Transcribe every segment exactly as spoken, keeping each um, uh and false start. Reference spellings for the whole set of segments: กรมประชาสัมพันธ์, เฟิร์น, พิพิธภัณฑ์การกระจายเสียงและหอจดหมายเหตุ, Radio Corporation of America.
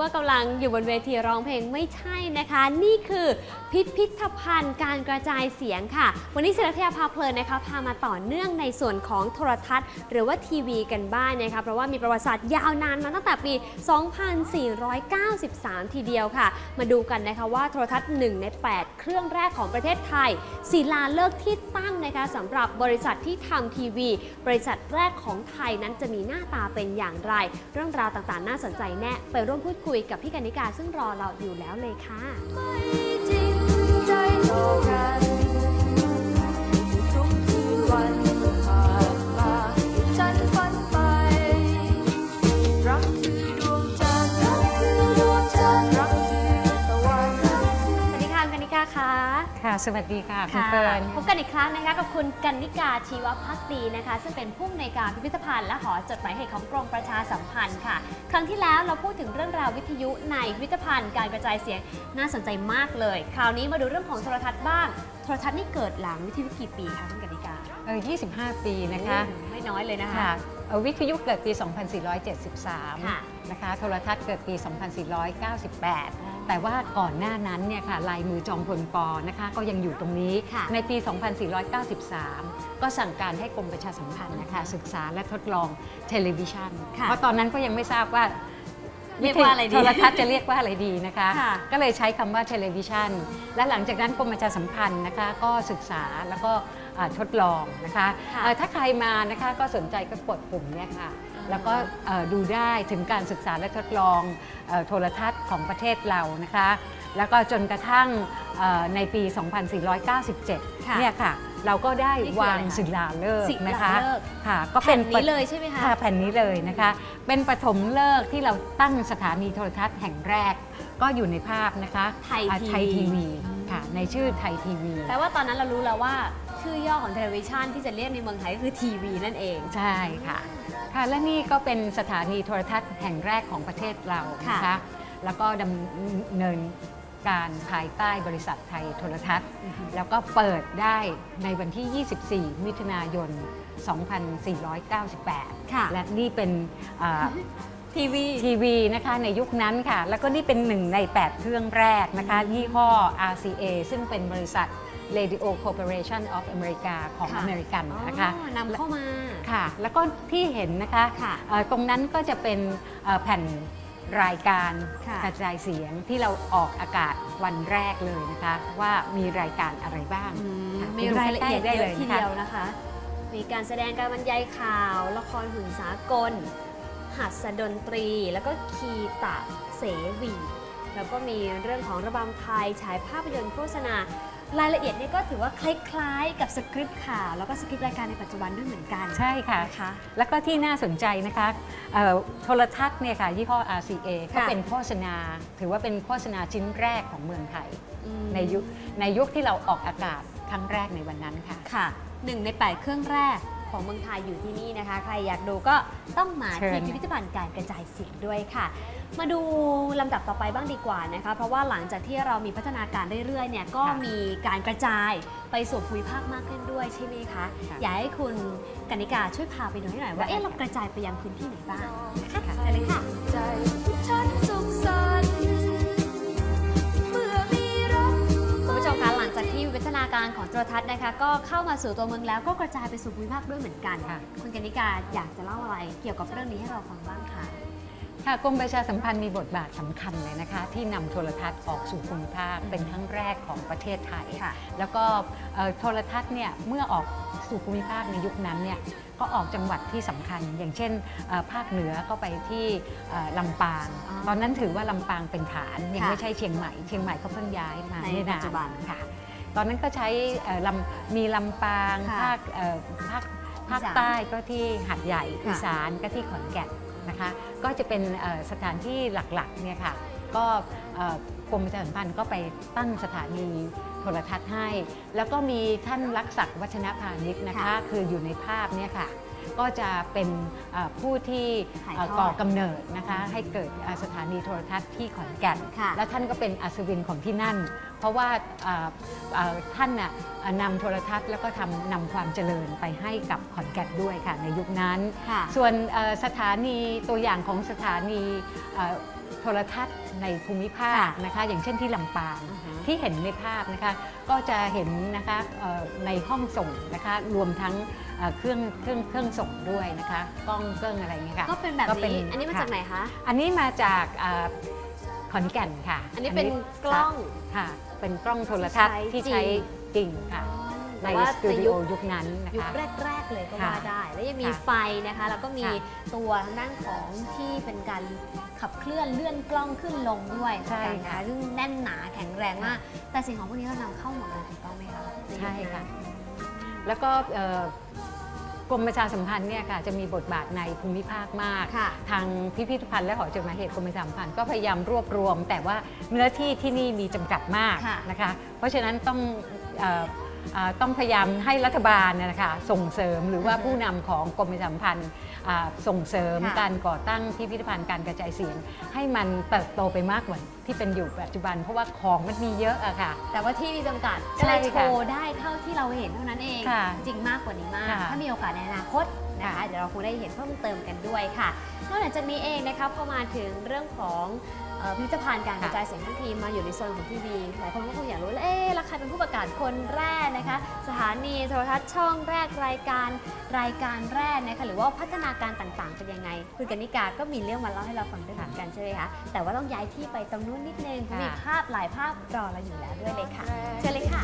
ว่ากำลังอยู่บนเวทีร้องเพลงไม่ใช่นะคะนี่คือพิพิธภัณฑ์การกระจายเสียงค่ะวันนี้ศิลปะพาเพลินนะคะพามาต่อเนื่องในส่วนของโทรทัศน์หรือว่าทีวีกันบ้างนะคะเพราะว่ามีประวัติศาสตร์ยาวนานมาตั้งแต่ปี สองพันสี่ร้อยเก้าสิบสาม ทีเดียวค่ะมาดูกันนะคะว่าโทรทัศน์หนึ่งในแปดเครื่องแรกของประเทศไทยศิลาฤกษ์ที่ตั้งนะคะสำหรับบริษัทที่ทำทีวีบริษัทแรกของไทยนั้นจะมีหน้าตาเป็นอย่างไรเรื่องราวต่างๆน่าสนใจแน่ไปร่วมพูดคุยกับพี่กนิกาซึ่งรอเราอยู่แล้วเลยค่ะไม่จริงใจโลกันทุกคืนวันผ่านมาฉันฝันไปรักคือดวงจันทร์รักคือดวงจันทร์รักคือตะวันสวัสดีค่ะกนิกาค่ะค่ะสวัสดีค่ะคุณเฟิร์นพบกันอีกครั้งนะคะกับคุณกนิกาชีวภักดีนะคะซึ่งเป็นผู้อำนวยการพิพิธภัณฑ์และหอจดหมายเหตุของกรมประชาสัมพันธ์ค่ะครั้งที่แล้วเราพูดถึงเรื่องราววิทยุในพิพิธภัณฑ์การกระจายเสียงน่าสนใจมากเลยคราวนี้มาดูเรื่องของโทรทัศน์บ้างโทรทัศน์นี่เกิดหลังวิทยุกี่ปีคะคุณกนิกาเออยี่สิบห้าปีนะคะไม่น้อยเลยนะคะวิทยุเกิดปีสองพันสี่ร้อยเจ็ดสิบสามนะคะโทรทัศน์เกิดปีสองพันสี่ร้อยเก้าสิบแปดแต่ว่าก่อนหน้านั้นเนี่ยค่ะลายมือจอมพลป.นะคะก็ยังอยู่ตรงนี้ในปีสองพันสี่ร้อยเก้าสิบสามก็สั่งการให้กรมประชาสัมพันธ์นะคะศึกษาและทดลองเทเลวิชันเพราะตอนนั้นก็ยังไม่ทราบว่าเรียกว่าอะไรดีโทรทัศน์จะเรียกว่าอะไรดีนะคะก็เลยใช้คำว่าเทเลวิชันและหลังจากนั้นกรมประชาสัมพันธ์นะคะก็ศึกษาแล้วก็ทดลองนะคะถ้าใครมานะคะก็สนใจก็กดปุ่มเนี่ยค่ะแล้วก็ดูได้ถึงการศึกษาและทดลองโทรทัศน์ของประเทศเรานะคะแล้วก็จนกระทั่งในปี สองพันสี่ร้อยเก้าสิบเจ็ด เนี่ยค่ะเราก็ได้วางศิลาฤกษ์นะคะค่ะก็เป็นแผ่นนี้เลยใช่ไหมคะค่ะแผ่นนี้เลยนะคะเป็นปฐมฤกษ์ที่เราตั้งสถานีโทรทัศน์แห่งแรกก็อยู่ในภาพนะคะไทยทีวีค่ะในชื่อไทยทีวีแปลว่าตอนนั้นเรารู้แล้วว่าชื่อย่อของเทเลวิชันที่จะเรียกในเมืองไทยคือทีวีนั่นเองใช่ค่ะค่ะและนี่ก็เป็นสถานีโทรทัศน์แห่งแรกของประเทศเรานะคะแล้วก็ดำเนินการภายใต้บริษัทไทยโทรทัศน์แล้วก็เปิดได้ในวันที่ ยี่สิบสี่ มิถุนายน สองพันสี่ร้อยเก้าสิบแปด และนี่เป็นทีวีทีวีนะคะในยุคนั้นค่ะแล้วก็นี่เป็นหนึ่งในแปดเครื่องแรกนะคะยี่ห้อ อาร์ ซี เอ ซึ่งเป็นบริษัท Radio Corporation of America ของอเมริกันนะคะนำเข้ามาค่ะแล้วก็ที่เห็นนะคะตรงนั้นก็จะเป็นแผ่นรายการกระจายเสียงที่เราออกอากาศวันแรกเลยนะคะว่ามีรายการอะไรบ้างมีรายละเอียดได้เลยทีเดียวนะคะมีการแสดงการบรรยายข่าวละครหุ่นสากลหัสดนตรีแล้วก็คีตะเสวีแล้วก็มีเรื่องของระบำไทยฉายภาพยนตร์โฆษณารายละเอียดนี่ก็ถือว่าคล้ายๆกับสคริปต์ข่าวแล้วก็สคริปต์รายการในปัจจุบันด้วยเหมือนกันใช่ค่ะนะคะแล้วก็ที่น่าสนใจนะคะโทรทัศน์เนี่ยค่ะยี่ห้อ อาร์ ซี เอ ก็เป็นโฆษณาถือว่าเป็นโฆษณาชิ้นแรกของเมืองไทยในยุคในยุคที่เราออกอากาศครั้งแรกในวันนั้นค่ะค่ะหนึ่งในแปดเครื่องแรกของเมืองไทยอยู่ที่นี่นะคะใครอยากดูก็ต้องมาที่พิพิธภัณฑ์การกระจายเสียงด้วยค่ะมาดูลำดับต่อไปบ้างดีกว่านะคะเพราะว่าหลังจากที่เรามีพัฒนาการเรื่อยๆเนี่ยก็มีการกระจายไปสู่ภูมิภาคมากขึ้นด้วยใช่ไหมคะอยากให้คุณกนิกาช่วยพาไปดูให้หน่อยว่าเอ๊ะเรากระจายไปยังพื้นที่ไหนบ้างค่ะเชิญเลยค่ะที่วิทยาการของโทรทัศน์นะคะก็เข้ามาสู่ตัวเมืองแล้วก็กระจายไปสู่ภูมิภาคด้วยเหมือนกันคุณกนิกาอยากจะเล่าอะไรเกี่ยวกับเรื่องนี้ให้เราฟังบ้างค่ะค่ะกรมประชาสัมพันธ์มีบทบาทสำคัญเลยนะคะที่นำโทรทัศน์ออกสู่ภูมิภาคเป็นครั้งแรกของประเทศไทยแล้วก็โทรทัศน์เนี่ยเมื่อออกสู่ภูมิภาคในยุคนั้นเนี่ยก็ออกจังหวัดที่สำคัญอย่างเช่นภาคเหนือก็ไปที่ลำปางตอนนั้นถือว่าลำปางเป็นฐานยังไม่ใช่เชียงใหม่เชียงใหม่เขาเพิ่งย้ายมาในปัจจุบันค่ะตอนนั้นก็ใช้มีลำปางภาคภาคภาคใต้ก็ที่หาดใหญ่อีสานก็ที่ขอนแก่นนะคะก็จะเป็นสถานที่หลักๆเนี่ยค่ะก็กรมประชาสัมพันธ์ก็ไปตั้งสถานีโทรทัศน์ให้แล้วก็มีท่านรักษักวัชรพานิชนะคะคืออยู่ในภาพเนี่ยค่ะก็จะเป็นผู้ที่ก่อกำเนิดนะคะให้เกิดสถานีโทรทัศน์ที่ขอนแก่นและท่านก็เป็นอัศวินของที่นั่นเพราะว่าท่านนำโทรทัศน์แล้วก็ทำนำความเจริญไปให้กับขอนแก่นด้วยค่ะในยุคนั้นส่วนสถานีตัวอย่างของสถานี โทรทัศน์ในภูมิภาคนะคะอย่างเช่นที่ลำปางที่เห็นในภาพนะคะก็จะเห็นนะคะในห้องส่งนะคะรวมทั้งเครื่องเครื่องเครื่องส่งด้วยนะคะกล้องเครื่องอะไรอย่างเงี้ยค่ะก็เป็นแบบนี้อันนี้มาจากไหนคะอันนี้มาจากขอนแก่นค่ะอันนี้เป็นกล้องค่ะเป็นกล้องโทรทัศน์ที่ใช้จริงค่ะในสตูดิโอยุคนั้นนะคะยุคแรกๆเลยก็ว่าได้แล้วยังมีไฟนะคะแล้วก็มีตัวทางด้านของที่เป็นการขับเคลื่อนเลื่อนกล้องขึ้นลงด้วยใช่ค่ะซึ่งแน่นหนาแข็งแรงมากแต่สิ่งของพวกนี้เรานำเข้าหมดเลยถูกต้องไหมคะใช่ค่ะแล้วก็กรมประชาสัมพันธ์เนี่ยค่ะจะมีบทบาทในภูมิภาคมากทางพิพิธภัณฑ์และหอจดหมายเหตุกรมประชาสัมพันธ์ก็พยายามรวบรวมแต่ว่าเนื้อที่ที่นี่มีจำกัดมากนะคะเพราะฉะนั้นต้องต้องพยายามให้รัฐบาลนะคะส่งเสริมหรือว่าผู้นำของกรมประชาสัมพันธ์ส่งเสริมการก่อตั้งพิพิธภัณฑ์การกระจายเสียงให้มันเติบโตไปมากกว่าที่เป็นอยู่ปัจจุบันเพราะว่าของมันมีเยอะอะค่ะแต่ว่าที่มีจำกัดก็เลยโชว์ได้เท่าที่เราเห็นเท่านั้นเองจริงมากกว่านี้มากถ้ามีโอกาสในอนาคตนะคะเดี๋ยวเราคงได้เห็นเพิ่มเติมกันด้วยค่ะนอกจากนี้เองนะคะพอมาถึงเรื่องของพิพิธภัณฑ์การกระจายเสียงทั้งทีมาอยู่ในโซนของทีวีหลายคนก็คงอยากรู้แล้วเอ๊ะแล้วใครเป็นผู้ประกาศคนแรกนะคะสถานีโทรทัศน์ช่องแรกรายการรายการแรกนะคะหรือว่าพัฒนาการต่างๆเป็นยังไงคุณกนิกาก็มีเรื่องมาเล่าให้เราฟังด้วยกันใช่ไหมคะแต่ว่าต้องย้ายที่ไปตรงนู้นนิดนึงมีภาพหลายภาพรอเราอยู่แล้วด้วยเลยค่ะเชิญเลยค่ะ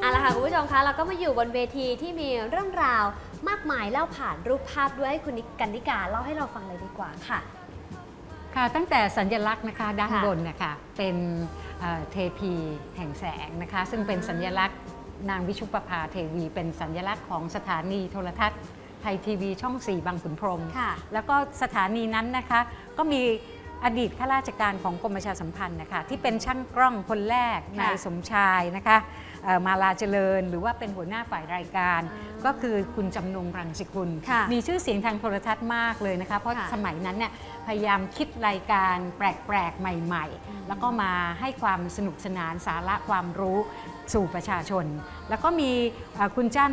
เอาล่ะค่ะคุณผู้ชมคะเราก็มาอยู่บนเวทีที่มีเรื่องราวมากมายเล่าผ่านรูปภาพด้วยคุณกนิกาเล่าให้เราฟังเลยดีกว่าค่ะค่ะตั้งแต่สัญลักษณ์นะคะด้านบนนะคะเป็นเทพีแห่งแสงนะคะซึ่งเป็นสัญลักษณ์นางวิชุปภาเทวีเป็นสัญลักษณ์ของสถานีโทรทัศน์ไทยทีวีช่องสี่บางขุนพรหมแล้วก็สถานีนั้นนะคะก็มีอดีตข้าราชการของกรมประชาสัมพันธ์นะคะที่เป็นช่างกล้องคนแรกนายสมชายนะคะมาลาเจริญหรือว่าเป็นหัวหน้าฝ่ายรายการก็คือคุณจำนงรังสิกุลมีชื่อเสียงทางโทรทัศน์มากเลยนะคะเพราะสมัยนั้นเนี่ยพยายามคิดรายการแปลกๆใหม่ๆแล้วก็มาให้ความสนุกสนานสาระความรู้สู่ประชาชนแล้วก็มีคุณจ้าน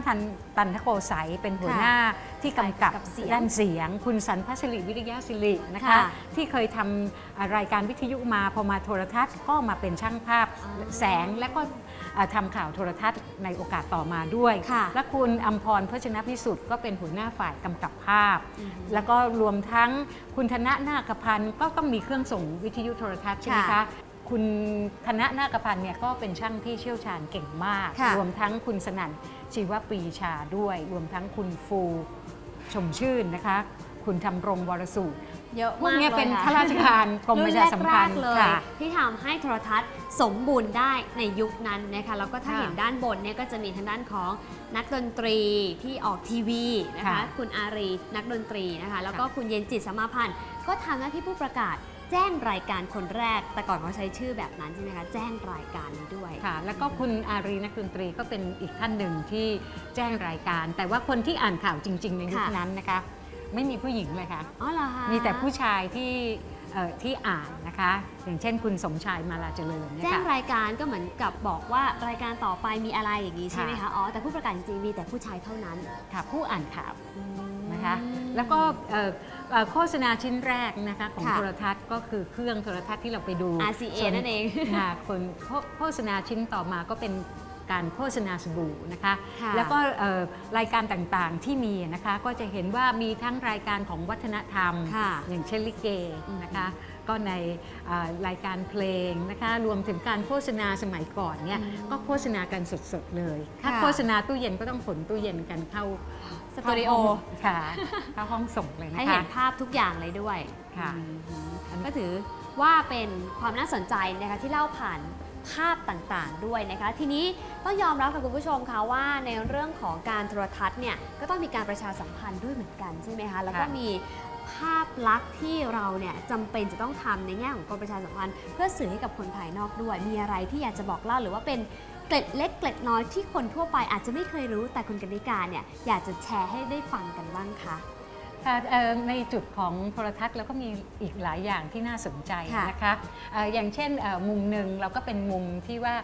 ตันทโกสัยเป็นหัวหน้าที่กำกับด้านเสียงคุณสันพัชริวิริยะศิรินะคะที่เคยทำรายการวิทยุมาพอมาโทรทัศน์ก็มาเป็นช่างภาพแสงและก็ทำข่าวโทรทัศน์ในโอกาสต่อมาด้วยและคุณอัมพรพชนพิสุทธิ์ก็เป็นหัวหน้าฝ่ายกำกับภาพแล้วก็รวมทั้งคุณธนะนาคพันธ์ก็ต้องมีเครื่องส่งวิทยุโทรทัศน์ใช่ไหมคะคุณธนะนาคพันธ์เนี่ยก็เป็นช่างที่เชี่ยวชาญเก่งมากรวมทั้งคุณสนั่นชีวปรีชาด้วยรวมทั้งคุณฟูชมชื่นนะคะคุณทำรงวรสูตรเยอะมากเลยเป็นข้าราชการกรมประชาสัมพันธ์เลยที่ทำให้โทรทัศน์สมบูรณ์ได้ในยุคนั้นนะคะแล้วก็ถ้าเห็นด้านบนเนี่ยก็จะมีทางด้านของนักดนตรีที่ออกทีวีนะคะคุณอารีนักดนตรีนะคะแล้วก็คุณเย็นจิตสมาพันธ์ก็ทำหน้าที่ผู้ประกาศแจ้งรายการคนแรกแต่ก่อนเขาใช้ชื่อแบบนั้นใช่ไหมคะแจ้งรายการนี้ด้วยค่ะแล้วก็คุณอารีนักดนตรีก็เป็นอีกท่านหนึ่งที่แจ้งรายการแต่ว่าคนที่อ่านข่าวจริงๆในยุคนั้นนะคะไม่มีผู้หญิงเลยค่ะอ๋อเหรอคะมีแต่ผู้ชายที่ที่อ่านนะคะอย่างเช่นคุณสมชายมาลาเจริญแจ้งรายการก็เหมือนกับบอกว่ารายการต่อไปมีอะไรอย่างนี้ใช่ไหมคะอ๋อแต่ผู้ประกาศจริงมีแต่ผู้ชายเท่านั้นค่ะผู้อ่านข่าวนะคะแล้วก็โฆษณาชิ้นแรกนะคะของโทรทัศน์ก็คือเครื่องโทรทัศน์ที่เราไปดู อาร์ ซี เอ นั่นเองค่ะคนโฆษณาชิ้นต่อมาก็เป็นการโฆษณาสบู่นะคะแล้วก็รายการต่างๆที่มีนะคะก็จะเห็นว่ามีทั้งรายการของวัฒนธรรมอย่างเช่นลิเกนะคะก็ในรายการเพลงนะคะรวมถึงการโฆษณาสมัยก่อนเนี่ยก็โฆษณากันสดๆเลยถ้าโฆษณาตู้เย็นก็ต้องขนตู้เย็นกันเข้าสตูดิโอค่ะเข้าห้องส่งเลยนะคะให้เห็นภาพทุกอย่างเลยด้วยค่ะก็ถือว่าเป็นความน่าสนใจนะคะที่เล่าผ่านภาพต่างๆด้วยนะคะทีนี้ต้องยอมรับค่ะคุณผู้ชมค่ะว่าในเรื่องของการโทรทัศน์เนี่ยก็ต้องมีการประชาสัมพันธ์ด้วยเหมือนกันใช่ไหมคะแล้วก็มีภาพลักษณ์ที่เราเนี่ยจำเป็นจะต้องทำในแง่ของกรมประชาสัมพันธ์เพื่อสื่อให้กับคนภายนอกด้วยมีอะไรที่อยากจะบอกเล่าหรือว่าเป็นเกล็ดเล็กเกล็ดน้อยที่คนทั่วไปอาจจะไม่เคยรู้แต่คุณกนิกาเนี่ยอยากจะแชร์ให้ได้ฟังกันบ้างค่ะในจุดของโทรทัศน์แล้วก็มีอีกหลายอย่างที่น่าสนใจนะคะอย่างเช่นมุมหนึ่งเราก็เป็นมุมที่ว่า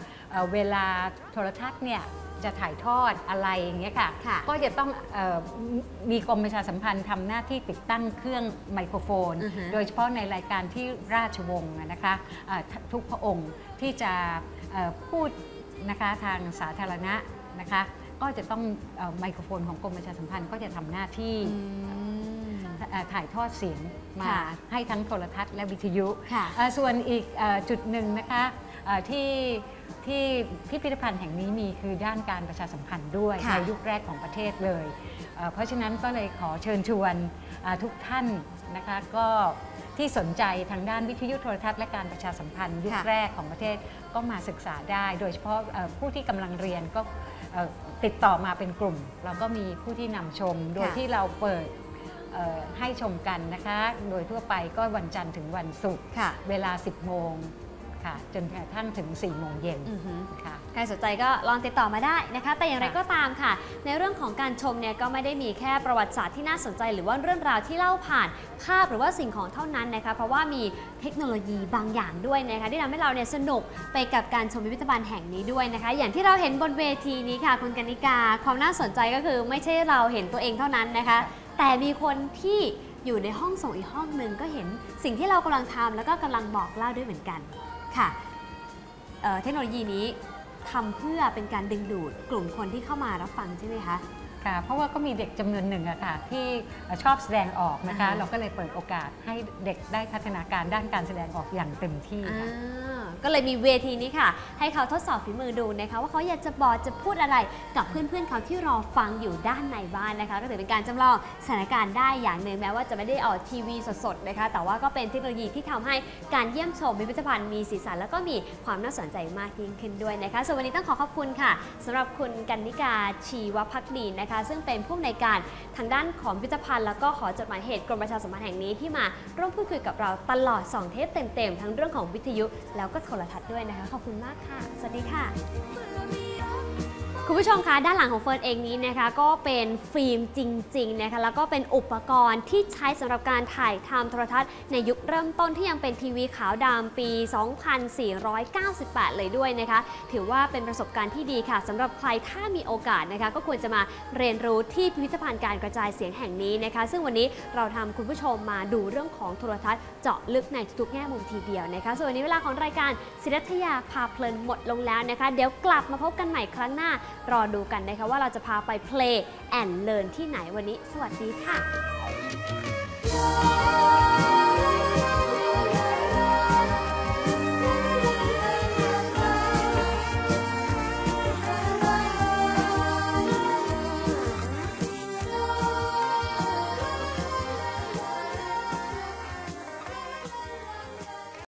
เวลาโทรทัศน์เนี่ย จะถ่ายทอดอะไรอย่างเงี้ยค่ะก็จะต้องมีกรมประชาสัมพันธ์ทำหน้าที่ติดตั้งเครื่องไมโครโฟนโดยเฉพาะในรายการที่ราชวงศ์นะคะทุกพระองค์ที่จะพูดนะคะทางสาธารณะนะคะก็จะต้องไมโครโฟนของกรมประชาสัมพันธ์ก็จะทำหน้าที่ถ่ายทอดเสียงมาให้ทั้งโทรทัศน์และวิทยุส่วนอีกจุดหนึ่งนะคะที่ที่พิพิธภัณฑ์แห่งนี้มีคือด้านการประชาสัมพันธ์ด้วยในยุคแรกของประเทศเลยเพราะฉะนั้นก็เลยขอเชิญชวนทุกท่านนะคะก็ที่สนใจทางด้านวิทยุโทรทัศน์และการประชาสัมพันธ์ยุคแรกของประเทศก็มาศึกษาได้โดยเฉพาะผู้ที่กำลังเรียนก็ติดต่อมาเป็นกลุ่มเราก็มีผู้ที่นำชมโดยที่เราเปิดให้ชมกันนะคะโดยทั่วไปก็วันจันทร์ถึงวันศุกร์เวลาสิบโมงจนกระทั่งถึงสี่โมงเย็นค่ะใครสนใจก็ลองติดต่อมาได้นะคะแต่อย่างไรก็ตามค่ะในเรื่องของการชมเนี่ยก็ไม่ได้มีแค่ประวัติศาสตร์ที่น่าสนใจหรือว่าเรื่องราวที่เล่าผ่านภาพหรือว่าสิ่งของเท่านั้นนะคะเพราะว่ามีเทคโนโลยีบางอย่างด้วยนะคะที่ทำให้เราเนี่ยสนุกไปกับการชมพิพิธภัณฑ์แห่งนี้ด้วยนะคะอย่างที่เราเห็นบนเวทีนี้ค่ะคุณกนิกาความน่าสนใจก็คือไม่ใช่เราเห็นตัวเองเท่านั้นนะคะแต่มีคนที่อยู่ในห้องส่งอีกห้องหนึ่งก็เห็นสิ่งที่เรากำลังทำแล้วก็กำลังบอกเล่าด้วยเหมือนกันเทคโนโลยีนี้ทำเพื่อเป็นการดึงดูดกลุ่มคนที่เข้ามารับฟังใช่ไหมคะค่ะเพราะว่าก็มีเด็กจำนวนหนึ่งอะค่ะที่ชอบแสดงออกนะคะเราก็เลยเปิดโอกาสให้เด็กได้พัฒนาการด้านการแสดงออกอย่างเต็มที่ก็เลยมีเวทีนี้ค่ะให้เขาทดสอบฝีมือดูนะคะว่าเขาอยากจะบอกจะพูดอะไรกับเพื่อนๆเขาที่รอฟังอยู่ด้านในบ้านนะคะก็ถือเป็นการจำลองสถานการณ์ได้อย่างหนึ่งแม้ว่าจะไม่ได้ออกทีวีสดๆนะคะแต่ว่าก็เป็นเทคโนโลยีที่ทำให้การเยี่ยมชมพิพิธภัณฑ์มีสีสันแล้วก็มีความน่าสนใจมากยิ่งขึ้นด้วยนะคะส่วนวันนี้ต้องขอขอบคุณค่ะสำหรับคุณกนิกาชีวภักดีนะคะซึ่งเป็นผู้อำนวยการทางด้านของพิพิธภัณฑ์แล้วก็ขอจดหมายเหตุกรมประชาสัมพันธ์แห่งนี้ที่มาร่วมพูดคุยกับเราตลอดสองเทปเต็มๆทั้งเรื่องของวิทยุแล้วก็โทรทัศน์ด้วยนะคะขอบคุณมากค่ะสวัสดีค่ะคุณผู้ชมคะด้านหลังของเฟิร์นเองนี้นะคะก็เป็นฟิล์มจริงๆนะคะแล้วก็เป็นอุปกรณ์ที่ใช้สำหรับการถ่ายทำโทรทัศน์ในยุคเริ่มต้นที่ยังเป็นทีวีขาวดำปี สองพันสี่ร้อยเก้าสิบแปด เลยด้วยนะคะถือว่าเป็นประสบการณ์ที่ดีค่ะสำหรับใครถ้ามีโอกาสนะคะก็ควรจะมาเรียนรู้ที่พิพิธภัณฑ์การกระจายเสียงแห่งนี้นะคะซึ่งวันนี้เราทำคุณผู้ชมมาดูเรื่องของโทรทัศน์เจาะลึกในทุกๆแง่มุมทีเดียวนะคะส่วนวันนี้เวลาของรายการศิรัทยาพาเพลินหมดลงแล้วนะคะเดี๋ยวกลับมาพบกันใหม่ครั้งหน้ารอดูกันนะคะว่าเราจะพาไป Play and Learn ที่ไหนวันนี้สวัสดีค่ะ